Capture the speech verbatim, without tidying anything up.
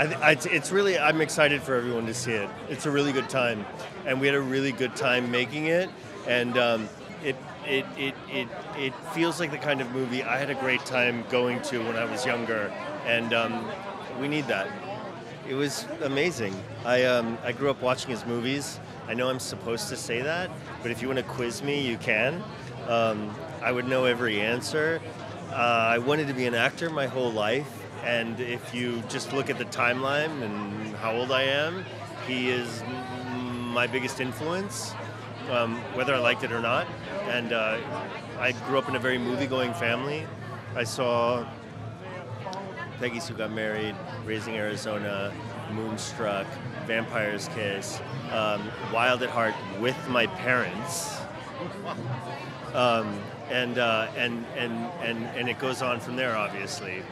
I, I, it's really, I'm excited for everyone to see it. It's a really good time, and we had a really good time making it, and um, it, it, it, it, it feels like the kind of movie I had a great time going to when I was younger, and um, we need that. It was amazing. I, um, I grew up watching his movies. I know I'm supposed to say that, but if you want to quiz me, you can. Um, I would know every answer. Uh, I wanted to be an actor my whole life. And if you just look at the timeline and how old I am, he is my biggest influence, um, whether I liked it or not. And uh, I grew up in a very movie-going family. I saw Peggy Sue Got Married, Raising Arizona, Moonstruck, Vampire's Kiss, um, Wild at Heart with my parents. Um, and, uh, and, and, and, and it goes on from there, obviously.